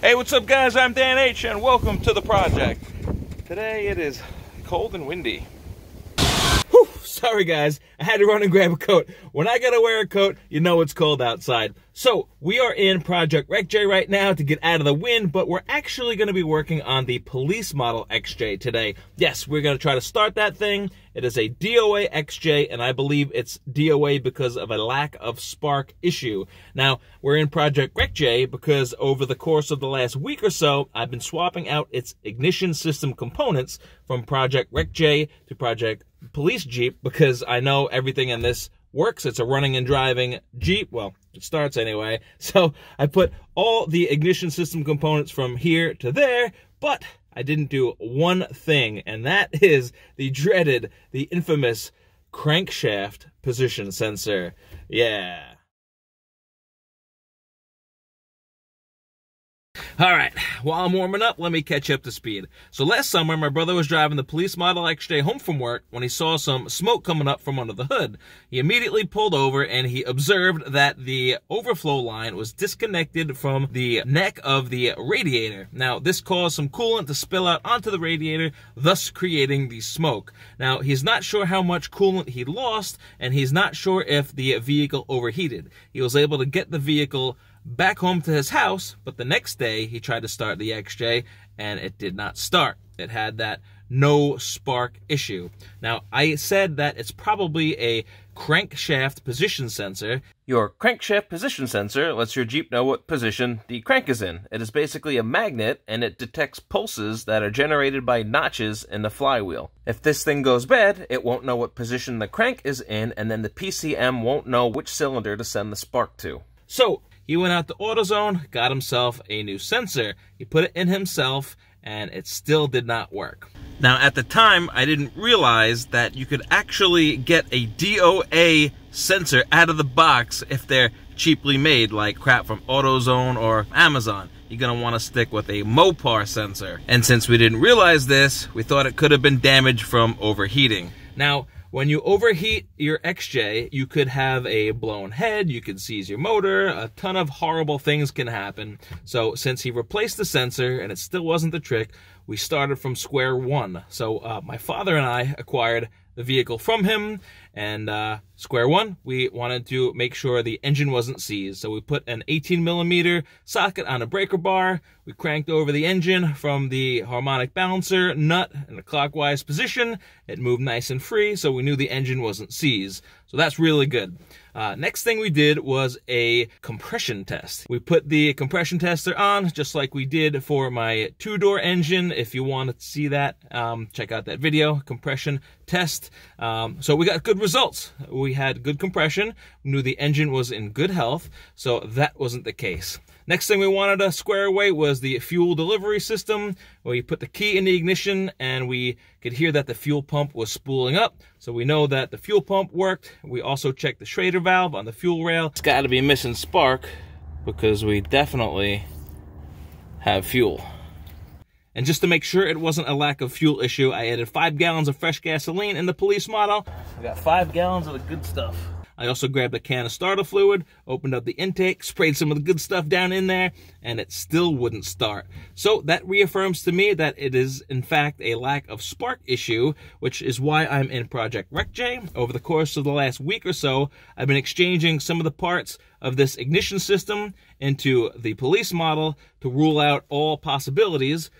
Hey, what's up guys, I'm Dan H and welcome to the project. Today it is cold and windy. Whew, sorry guys, I had to run and grab a coat. When I gotta wear a coat, you know it's cold outside. So we are in Project XJ right now to get out of the wind, but we're actually gonna be working on the police model XJ today. Yes, we're gonna try to start that thing. It is a DOA XJ, and I believe it's DOA because of a lack of spark issue. Now, we're in Project XJ because over the course of the last week or so, I've been swapping out its ignition system components from Project XJ to Project Police Jeep because I know everything in this works. It's a running and driving Jeep. Well, it starts anyway. So I put all the ignition system components from here to there, but I didn't do one thing, and that is the dreaded, the infamous crankshaft position sensor. Yeah. All right, while I'm warming up, let me catch up to speed. So last summer, my brother was driving the police model XJ home from work when he saw some smoke coming up from under the hood. He immediately pulled over and he observed that the overflow line was disconnected from the neck of the radiator. Now, this caused some coolant to spill out onto the radiator, thus creating the smoke. Now, he's not sure how much coolant he lost, and he's not sure if the vehicle overheated. He was able to get the vehicle back home to his house, but the next day he tried to start the XJ and it did not start. It had that no spark issue. Now, I said that it's probably a crankshaft position sensor. Your crankshaft position sensor lets your Jeep know what position the crank is in. It is basically a magnet, and it detects pulses that are generated by notches in the flywheel. If this thing goes bad, it won't know what position the crank is in, and then the PCM won't know which cylinder to send the spark to. So he went out to AutoZone, got himself a new sensor. He put it in himself, and it still did not work. Now, at the time, I didn't realize that you could actually get a DOA sensor out of the box if they're cheaply made, like crap from AutoZone or Amazon. You're gonna wanna stick with a Mopar sensor. And since we didn't realize this, we thought it could have been damaged from overheating. Now, when you overheat your XJ, you could have a blown head, you could seize your motor, a ton of horrible things can happen. So since he replaced the sensor and it still wasn't the trick, we started from square one. So my father and I acquired the vehicle from him, and square one, we wanted to make sure the engine wasn't seized. So we put an 18mm socket on a breaker bar, we cranked over the engine from the harmonic balancer nut in a clockwise position. It moved nice and free, so we knew the engine wasn't seized. So that's really good. Next thing we did was a compression test. We put the compression tester on, just like we did for my two-door engine. If you want to see that, check out that video, compression test. So we got good results. We had good compression, we knew the engine was in good health, so that wasn't the case. Next thing we wanted to square away was the fuel delivery system, where you put the key in the ignition and we could hear that the fuel pump was spooling up. So we know that the fuel pump worked. We also checked the Schrader valve on the fuel rail. It's got to be missing spark because we definitely have fuel. And just to make sure it wasn't a lack of fuel issue, I added 5 gallons of fresh gasoline in the police model. I got 5 gallons of the good stuff. I also grabbed a can of starter fluid, opened up the intake, sprayed some of the good stuff down in there, and it still wouldn't start. So that reaffirms to me that it is, in fact, a lack of spark issue, which is why I'm in Project XJ. Over the course of the last week or so, I've been exchanging some of the parts of this ignition system into the police model to rule out all possibilities.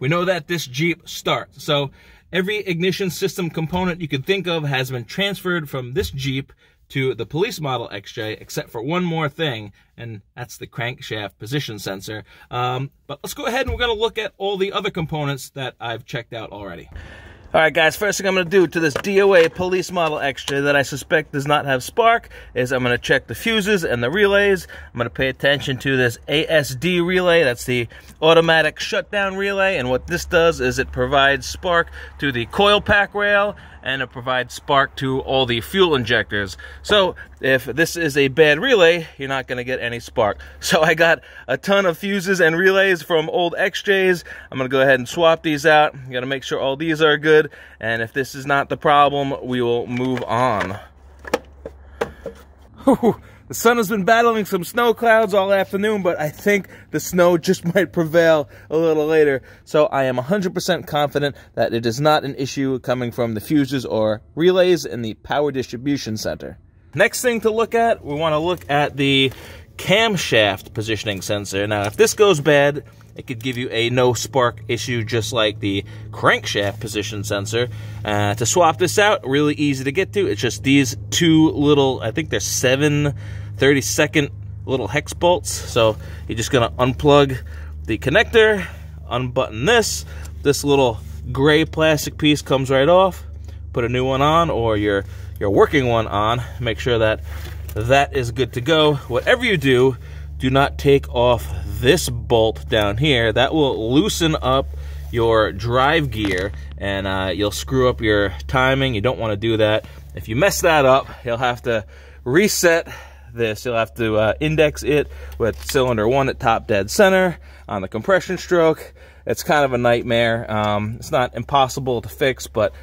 We know that this Jeep starts. So every ignition system component you could think of has been transferred from this Jeep to the police model XJ, except for one more thing, and that's the crankshaft position sensor. But let's go ahead and we're gonna look at all the other components that I've checked out already. All right guys, first thing I'm gonna do to this DOA police model XJ that I suspect does not have spark is I'm gonna check the fuses and the relays. I'm gonna pay attention to this ASD relay, that's the automatic shutdown relay, and what this does is it provides spark to the coil pack rail, and it provides spark to all the fuel injectors. So if this is a bad relay, you're not gonna get any spark. So I got a ton of fuses and relays from old XJs. I'm gonna go ahead and swap these out. You gotta make sure all these are good. And if this is not the problem, we will move on. Whew, The sun has been battling some snow clouds all afternoon, but I think the snow just might prevail a little later. So I am 100% confident that it is not an issue coming from the fuses or relays in the power distribution center. Next thing to look at, we want to look at the camshaft positioning sensor. Now, if this goes bad, it could give you a no spark issue, just like the crankshaft position sensor. To swap this out, really easy to get to. It's just these two little, I think they're 7/32 little hex bolts. So you're just gonna unplug the connector, unbutton this. This little gray plastic piece comes right off. Put a new one on, or your working one on. Make sure that that is good to go. Whatever you do, do not take off this bolt down here. That will loosen up your drive gear, and you'll screw up your timing. You don't want to do that. If you mess that up, you'll have to reset this. You'll have to index it with cylinder 1 at top dead center on the compression stroke. It's kind of a nightmare. It's not impossible to fix, but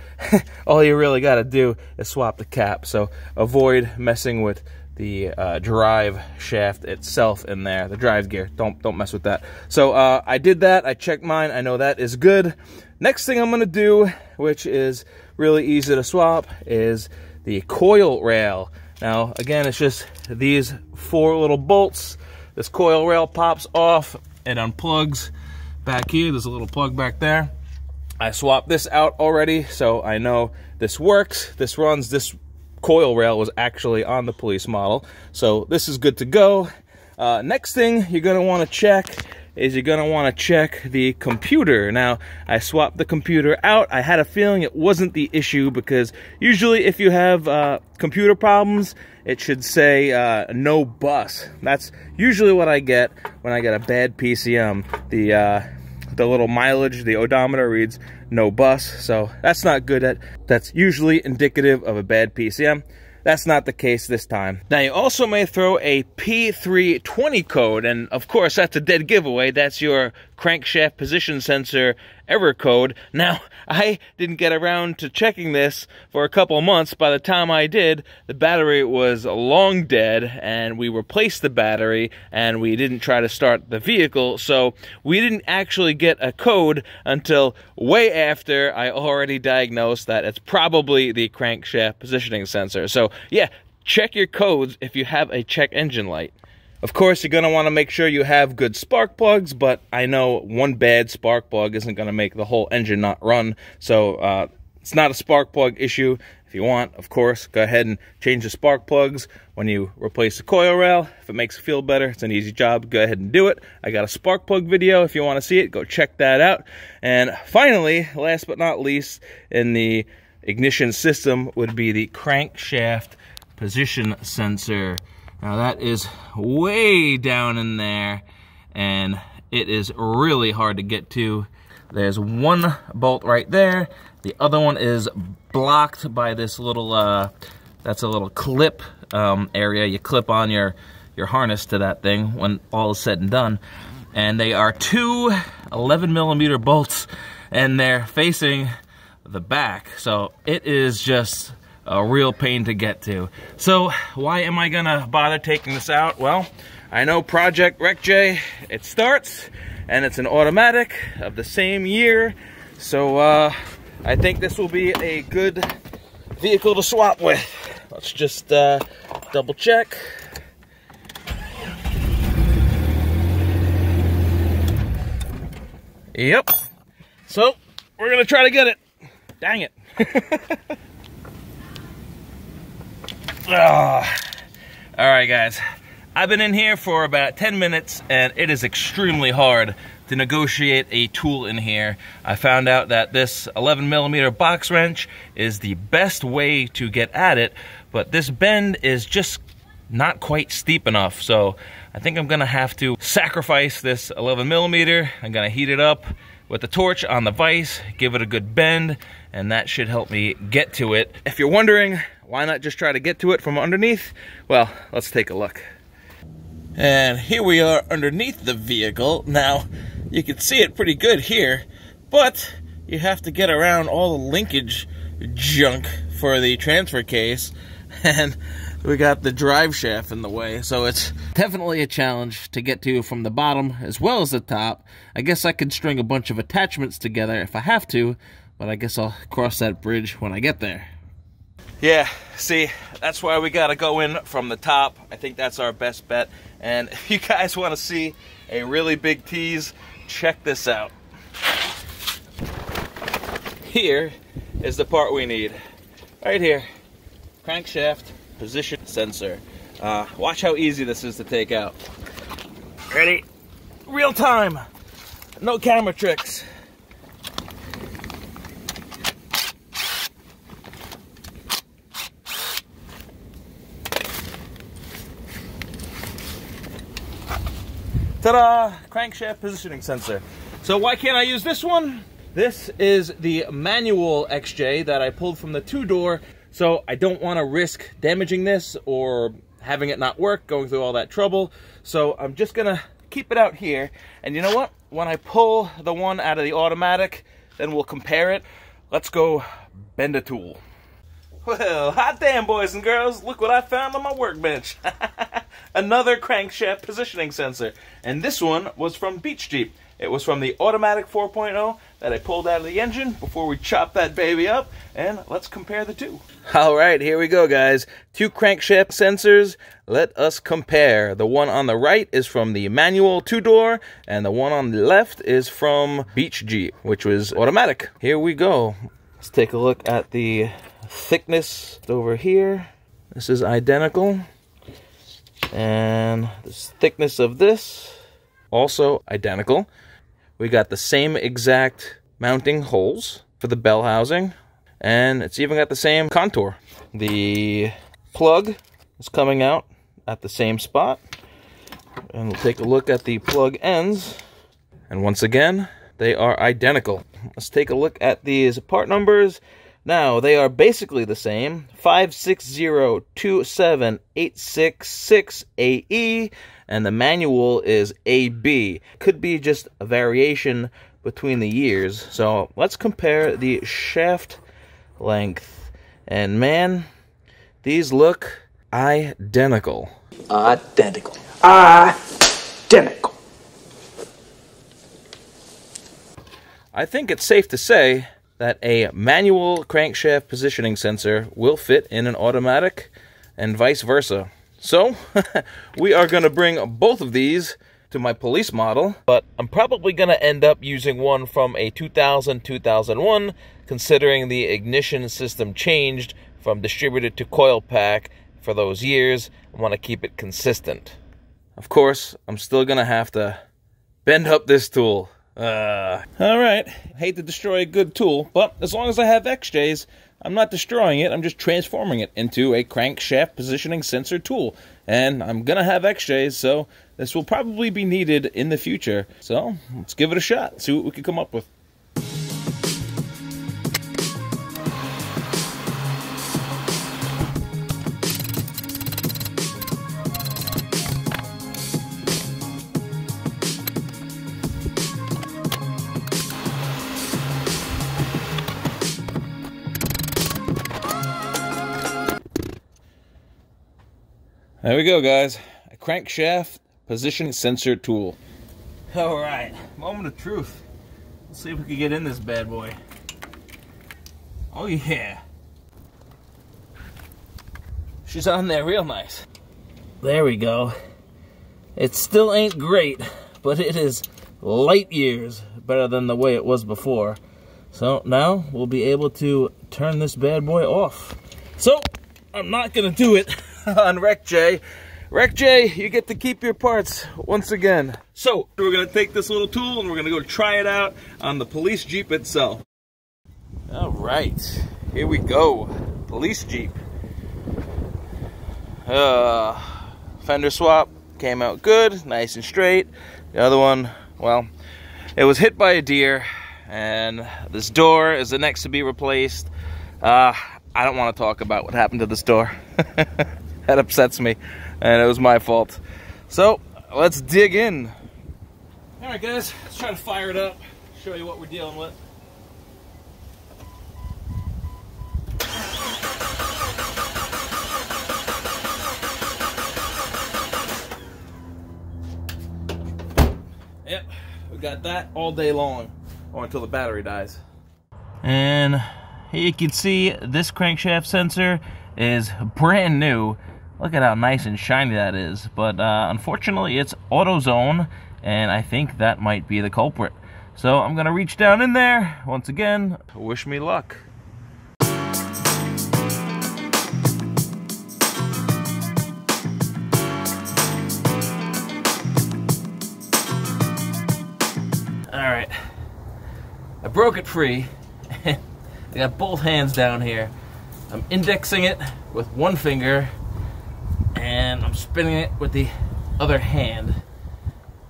all you really got to do is swap the cap. So avoid messing with the drive shaft itself in there, the drive gear. Don't mess with that. So I did that. I checked mine. I know that is good. Next thing I'm going to do, which is really easy to swap, is the coil rail. Now, again, it's just these four little bolts. This coil rail pops off. It unplugs back here. There's a little plug back there. I swapped this out already, so I know this works. This runs. This coil rail was actually on the police model, so this is good to go. Next thing you're going to want to check is you're going to want to check the computer. Now, I swapped the computer out. I had a feeling it wasn't the issue, because usually if you have computer problems, it should say no bus. That's usually what I get when I get a bad PCM. The little mileage, the odometer reads no bus, so that's not good. That's usually indicative of a bad PCM. That's not the case this time. Now, you also may throw a P320 code, and of course, that's a dead giveaway. That's your crankshaft position sensor error code. Now, I didn't get around to checking this for a couple months. By the time I did, the battery was long dead, and we replaced the battery, and we didn't try to start the vehicle, so we didn't actually get a code until way after I already diagnosed that it's probably the crankshaft positioning sensor. So yeah, check your codes if you have a check engine light. Of course, you're going to want to make sure you have good spark plugs, but I know one bad spark plug isn't going to make the whole engine not run, so it's not a spark plug issue. If you want, of course, go ahead and change the spark plugs when you replace the coil rail. If it makes you feel better, it's an easy job. Go ahead and do it. I got a spark plug video. If you want to see it, go check that out. And finally, last but not least, in the ignition system would be the crankshaft position sensor. Now, that is way down in there, and it is really hard to get to. There's one bolt right there. The other one is blocked by this little, that's a little clip area. You clip on your harness to that thing when all is said and done. And they are two 11mm bolts, and they're facing the back. So it is just a real pain to get to. So why am I gonna bother taking this out? Well, I know Project XJ, it starts, and it's an automatic of the same year. So I think this will be a good vehicle to swap with. Let's just double check. Yep. So we're gonna try to get it. Dang it. Oh. All right, guys, I've been in here for about 10 minutes, and it is extremely hard to negotiate a tool in here. I found out that this 11mm box wrench is the best way to get at it, but this bend is just not quite steep enough, so I think I'm gonna have to sacrifice this 11mm. I'm gonna heat it up with the torch on the vise, give it a good bend, and that should help me get to it. If you're wondering, why not just try to get to it from underneath? Well, let's take a look. And here we are underneath the vehicle. Now, you can see it pretty good here, but you have to get around all the linkage junk for the transfer case. And we got the drive shaft in the way, so it's definitely a challenge to get to from the bottom as well as the top. I guess I could string a bunch of attachments together if I have to, but I guess I'll cross that bridge when I get there. Yeah, see, that's why we gotta go in from the top. I think that's our best bet. And if you guys wanna see a really big tease, check this out. Here is the part we need. Right here, crankshaft position sensor. Watch how easy this is to take out. Ready? Real time, no camera tricks. Ta-da! Crankshaft positioning sensor. So why can't I use this one? This is the manual XJ that I pulled from the two-door, so I don't want to risk damaging this or having it not work, going through all that trouble. So I'm just gonna keep it out here, and you know what? When I pull the one out of the automatic, then we'll compare it. Let's go bend a tool. Well, hot damn, boys and girls, look what I found on my workbench. Another crankshaft positioning sensor, and this one was from Beach Jeep. It was from the automatic 4.0 that I pulled out of the engine before we chopped that baby up, and let's compare the two. All right, here we go, guys. Two crankshaft sensors. Let us compare. The one on the right is from the manual two-door, and the one on the left is from Beach Jeep, which was automatic. Here we go. Let's take a look at the thickness over here. This is identical, and the thickness of this also identical. We got the same exact mounting holes for the bell housing, and it's even got the same contour. The plug is coming out at the same spot, and we'll take a look at the plug ends, and once again they are identical. Let's take a look at these part numbers. Now, they are basically the same, 560-27866AE, and the manual is AB. Could be just a variation between the years. So let's compare the shaft length. And man, these look identical. Identical. Identical. I think it's safe to say that a manual crankshaft positioning sensor will fit in an automatic and vice versa. So we are gonna bring both of these to my police model, but I'm probably gonna end up using one from a 2000-2001, considering the ignition system changed from distributor to coil pack for those years. I wanna keep it consistent. Of course, I'm still gonna have to bend up this tool. All right, I hate to destroy a good tool, but as long as I have XJs, I'm not destroying it, I'm just transforming it into a crankshaft positioning sensor tool. And I'm gonna have XJs, so this will probably be needed in the future. So let's give it a shot, see what we can come up with. There we go, guys. A crankshaft position sensor tool. All right, moment of truth. Let's see if we can get in this bad boy. Oh yeah. She's on there real nice. There we go. It still ain't great, but it is light years better than the way it was before. So now we'll be able to turn this bad boy off. So I'm not gonna do it on RecJ. RecJ, you get to keep your parts once again. So we're gonna take this little tool and we're gonna go try it out on the police Jeep itself. All right, here we go, police Jeep. Fender swap came out good, nice and straight. The other one, well, it was hit by a deer, and this door is the next to be replaced. I don't want to talk about what happened to this door. That upsets me, and it was my fault. So let's dig in. All right, guys, let's try to fire it up, show you what we're dealing with. Yep, we got that all day long or until the battery dies. And you can see this crankshaft sensor is brand new. Look at how nice and shiny that is. But unfortunately, it's AutoZone, and I think that might be the culprit. So I'm gonna reach down in there once again. Wish me luck. All right, I broke it free. I got both hands down here. I'm indexing it with one finger, and I'm spinning it with the other hand.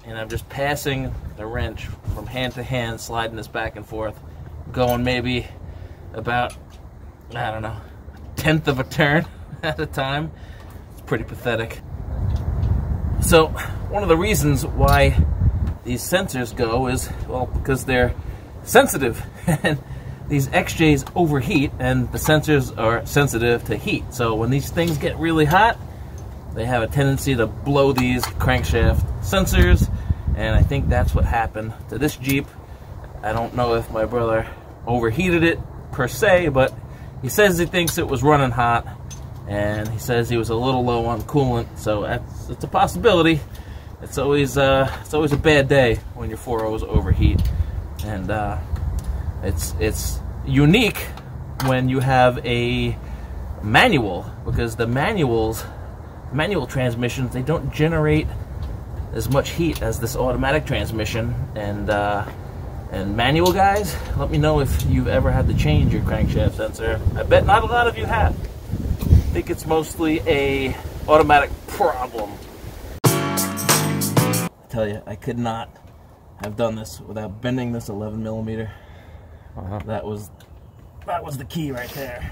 And I'm just passing the wrench from hand to hand, sliding this back and forth, going maybe about, I don't know, a tenth of a turn at a time. It's pretty pathetic. So one of the reasons why these sensors go is, well, because they're sensitive. And these XJs overheat, and the sensors are sensitive to heat. So when these things get really hot, they have a tendency to blow these crankshaft sensors, and I think that's what happened to this Jeep. I don't know if my brother overheated it per se, but he says he thinks it was running hot, and he says he was a little low on coolant, so it's a possibility. It's always a bad day when your 4.0s overheat, and it's unique when you have a manual, because the manual transmissions, they don't generate as much heat as this automatic transmission. And manual guys, let me know if you've ever had to change your crankshaft sensor. I bet not a lot of you have. I think it's mostly a automatic problem. I tell you, I could not have done this without bending this 11mm. That was the key right there.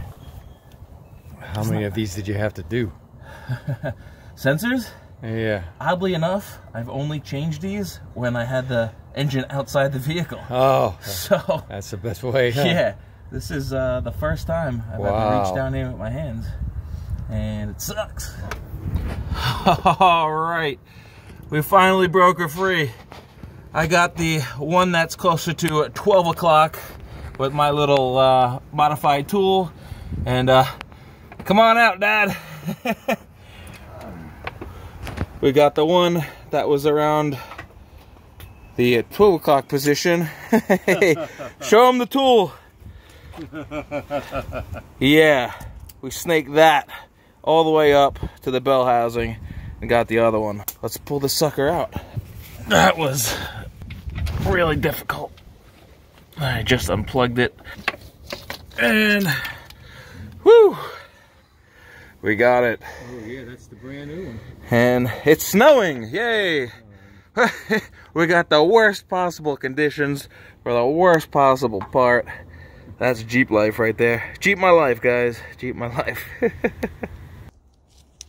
How many of these did you have to do? Sensors? Yeah. Oddly enough, I've only changed these when I had the engine outside the vehicle. Oh. So that's the best way. Huh? Yeah. This is the first time I've ever reached down here with my hands, and it sucks. All right, we finally broke her free. I got the one that's closer to 12 o'clock with my little modified tool, and come on out, Dad. We got the one that was around the 12 o'clock position. Show him the tool. Yeah, we snaked that all the way up to the bell housing and got the other one. Let's pull the sucker out. That was really difficult. I just unplugged it, and whoo! We got it. Oh yeah, that's the brand new one. And it's snowing, yay! We got the worst possible conditions for the worst possible part. That's Jeep life right there. Jeep my life, guys. Jeep my life.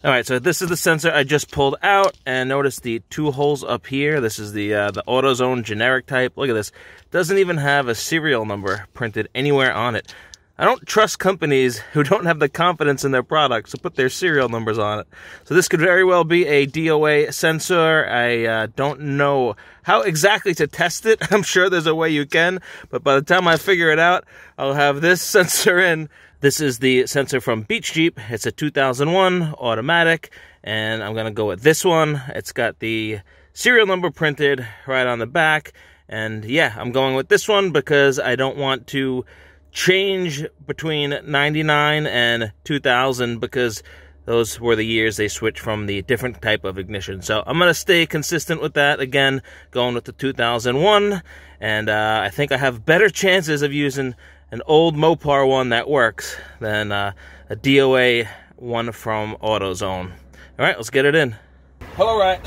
All right, so this is the sensor I just pulled out, and notice the two holes up here. This is the AutoZone generic type. Look at this. Doesn't even have a serial number printed anywhere on it. I don't trust companies who don't have the confidence in their products to put their serial numbers on it. So this could very well be a DOA sensor. I don't know how exactly to test it. I'm sure there's a way you can, but by the time I figure it out, I'll have this sensor in. This is the sensor from Beach Jeep. It's a 2001 automatic, and I'm gonna go with this one. It's got the serial number printed right on the back, and yeah, I'm going with this one because I don't want to change between 99 and 2000 because those were the years they switched from the different type of ignition. So I'm going to stay consistent with that. Again, going with the 2001, and I think I have better chances of using an old Mopar one that works than a DOA one from AutoZone. All right, let's get it in. All right,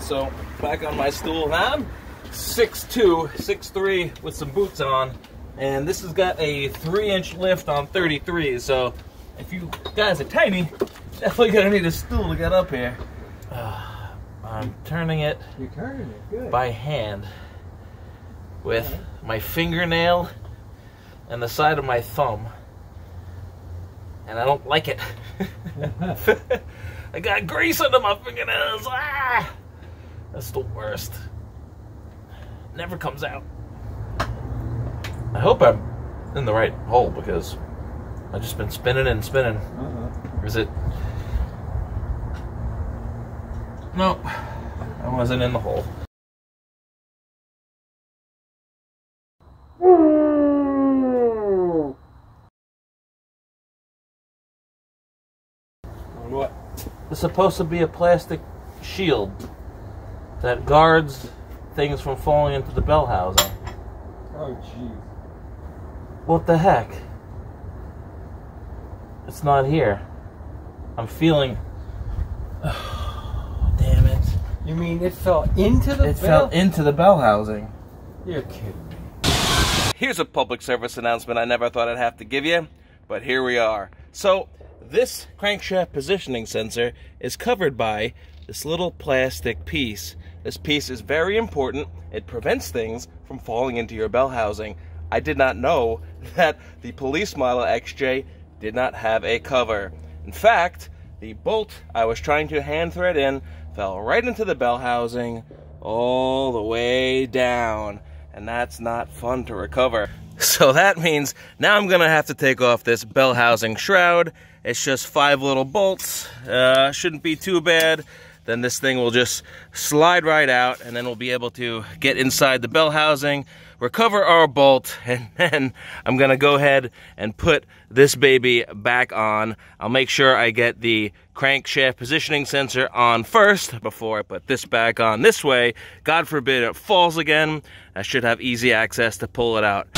so back on my stool. Now I'm 6'2", 6'3", with some boots on. And this has got a 3-inch lift on 33, so if you guys are tiny, definitely gonna need a stool to get up here. I'm turning it, You're turning it by hand with my fingernail and the side of my thumb. And I don't like it. I got grease under my fingernails. Ah, that's the worst. never comes out. I hope I'm in the right hole because I've just been spinning and spinning. Or is it? Nope, I wasn't in the hole. What? It's supposed to be a plastic shield that guards things from falling into the bell housing. Oh, jeez. What the heck? It's not here. I'm feeling... Oh, damn it. You mean it fell into the bell? It fell into the bell housing. You're kidding me. Here's a public service announcement I never thought I'd have to give you, but here we are. So, this crankshaft positioning sensor is covered by this little plastic piece. This piece is very important. It prevents things from falling into your bell housing. I did not know that the police model XJ did not have a cover. In fact, the bolt I was trying to hand thread in fell right into the bell housing all the way down, and that's not fun to recover. So that means now I'm gonna have to take off this bell housing shroud. It's just 5 little bolts, shouldn't be too bad. Then this thing will just slide right out, and then we'll be able to get inside the bell housing, recover our bolt, and then I'm gonna go ahead and put this baby back on. I'll make sure I get the crankshaft positioning sensor on first before I put this back on. This way, God forbid it falls again, I should have easy access to pull it out.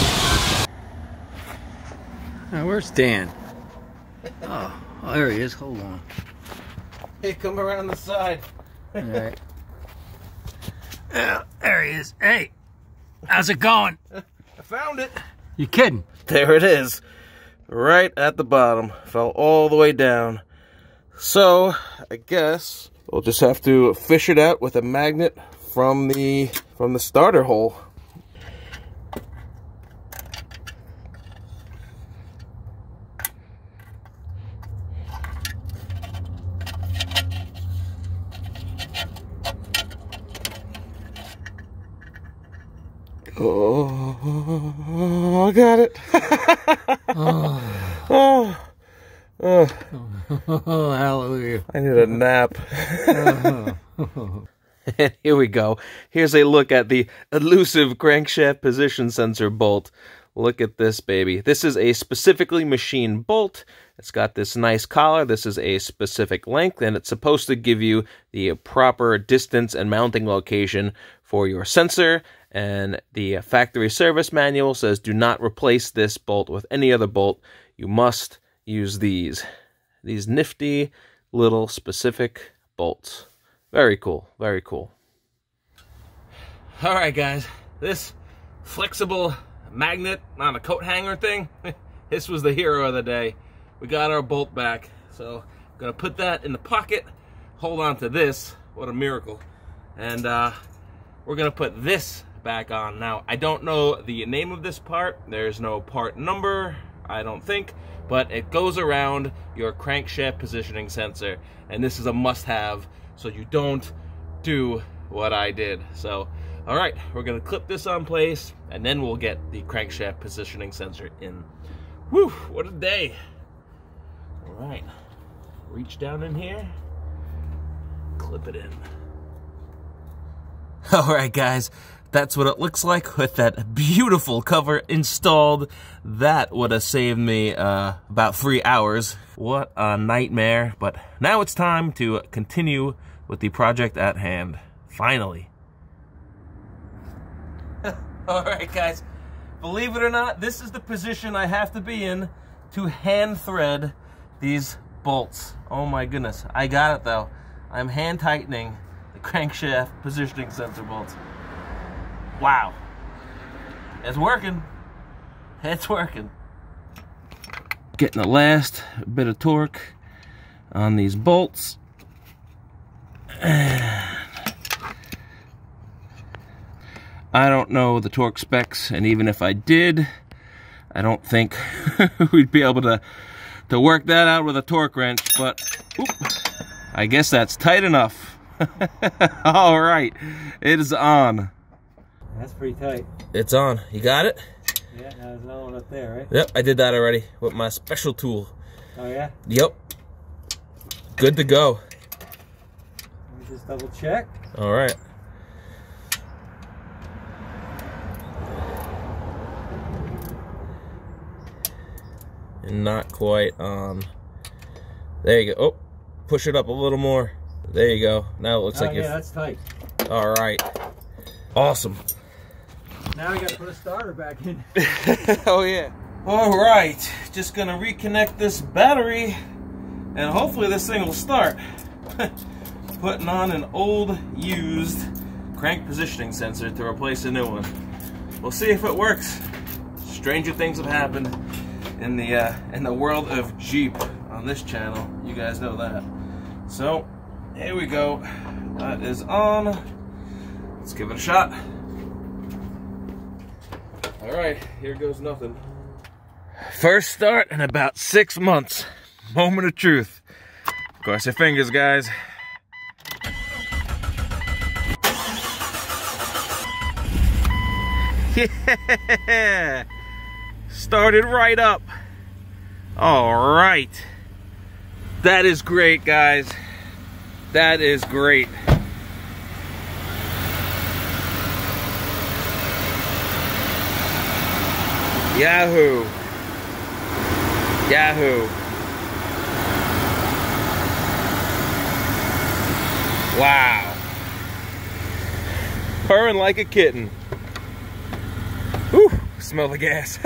Now, where's Dan? Oh, there he is, hold on. Hey, come around the side. All right. There he is. Hey, how's it going? I found it. You kidding? There it is. Right at the bottom. Fell all the way down. So, I guess we'll just have to fish it out with a magnet from the starter hole. Oh, I got it. Oh, hallelujah. I need a nap. And here we go. Here's a look at the elusive crankshaft position sensor bolt. Look at this baby. This is a specifically machined bolt. It's got this nice collar. This is a specific length, and it's supposed to give you the proper distance and mounting location for your sensor. And the factory service manual says do not replace this bolt with any other bolt. You must use these. These nifty little specific bolts. Very cool, very cool. All right, guys, this flexible magnet on a coat hanger thing, this was the hero of the day. We got our bolt back. So I'm gonna put that in the pocket, hold on to this, what a miracle. And we're gonna put this back on. Now, I don't know the name of this part. There's no part number, I don't think, but it goes around your crankshaft positioning sensor, and this is a must-have so you don't do what I did. So, all right, we're gonna clip this on place, and then we'll get the crankshaft positioning sensor in. Whew, what a day. All right, reach down in here, clip it in. All right, guys. That's what it looks like with that beautiful cover installed. That would have saved me about 3 hours. What a nightmare. But now it's time to continue with the project at hand. Finally. All right, guys. Believe it or not, this is the position I have to be in to hand thread these bolts. Oh my goodness. I got it, though. I'm hand tightening the crankshaft positioning sensor bolts. Wow. It's working. It's working. Getting the last bit of torque on these bolts. And I don't know the torque specs, and even if I did, I don't think we'd be able to work that out with a torque wrench, but oop, I guess that's tight enough. All right, it is on. That's pretty tight. It's on. You got it? Yeah, now there's another one up there, right? Yep, I did that already with my special tool. Oh, yeah? Yep. Good to go. Let me just double check. All right. And not quite on. There you go. Oh, push it up a little more. There you go. Now it looks like yeah, that's tight. All right. Awesome. Now we got to put a starter back in. Oh, yeah. All right. Just going to reconnect this battery, and hopefully this thing will start. Putting on an old, used crank positioning sensor to replace a new one. We'll see if it works. Stranger things have happened in the world of Jeep on this channel. You guys know that. So, here we go. That is on. Let's give it a shot. All right, here goes nothing. First start in about 6 months. Moment of truth. Cross your fingers, guys. Yeah! Started right up. All right. That is great, guys. That is great. Yahoo. Yahoo. Wow. Purring like a kitten. Whew, smell the gas.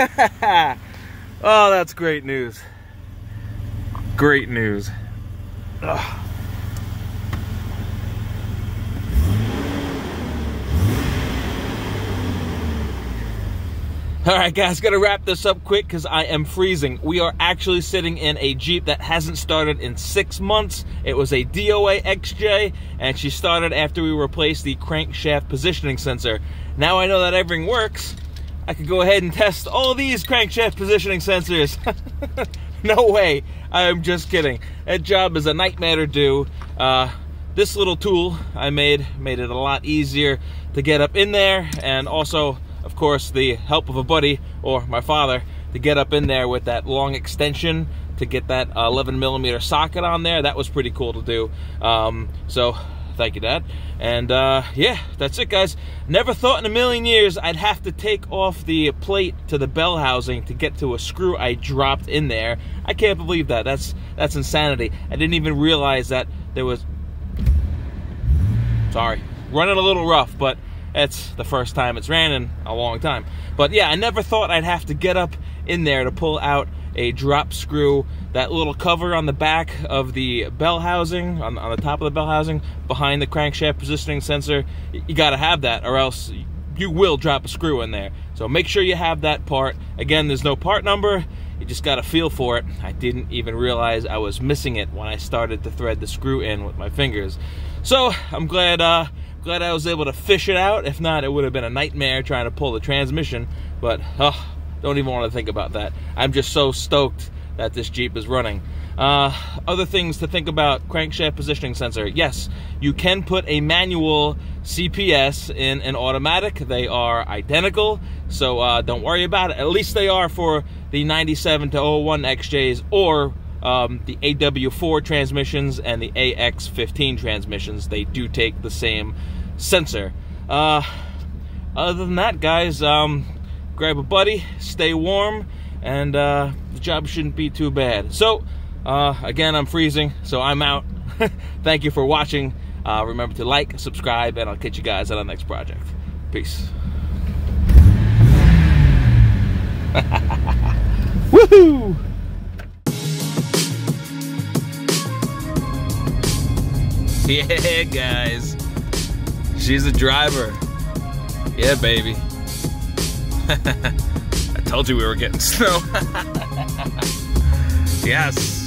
Oh, that's great news. Great news. Ugh. All right, guys, gonna wrap this up quick because I am freezing. We are actually sitting in a Jeep that hasn't started in 6 months. It was a DOA XJ, and she started after we replaced the crankshaft positioning sensor. Now I know that everything works. I could go ahead and test all these crankshaft positioning sensors. No way, I'm just kidding. That job is a nightmare to do. This little tool I made it a lot easier to get up in there, and also, of course, the help of a buddy or my father to get up in there with that long extension to get that 11mm socket on there. That was pretty cool to do. So thank you, Dad. And yeah, that's it, guys. Never thought in a million years I'd have to take off the plate to the bell housing to get to a screw I dropped in there. I can't believe that. That's insanity. I didn't even realize that there was... Sorry. Running a little rough, but... That's the first time it's ran in a long time. But yeah, I never thought I'd have to get up in there to pull out a drop screw. That little cover on the back of the bell housing, on the top of the bell housing, behind the crankshaft positioning sensor, you gotta have that or else you will drop a screw in there. So make sure you have that part. Again, there's no part number. You just gotta feel for it. I didn't even realize I was missing it when I started to thread the screw in with my fingers. So I'm glad I was able to fish it out. If not, it would have been a nightmare trying to pull the transmission. But don't even want to think about that. I'm just so stoked that this Jeep is running. Other things to think about: crankshaft positioning sensor. Yes, you can put a manual CPS in an automatic. They are identical, so don't worry about it. At least they are for the 97 to 01 XJs or the AW4 transmissions and the AX15 transmissions. They do take the same sensor. Other than that, guys, grab a buddy, stay warm, and the job shouldn't be too bad. So, again, I'm freezing, so I'm out. Thank you for watching. Remember to like, subscribe, and I'll catch you guys on our next project. Peace. Woohoo! Yeah, guys, she's a driver. Yeah, baby. I told you we were getting snow. Yes.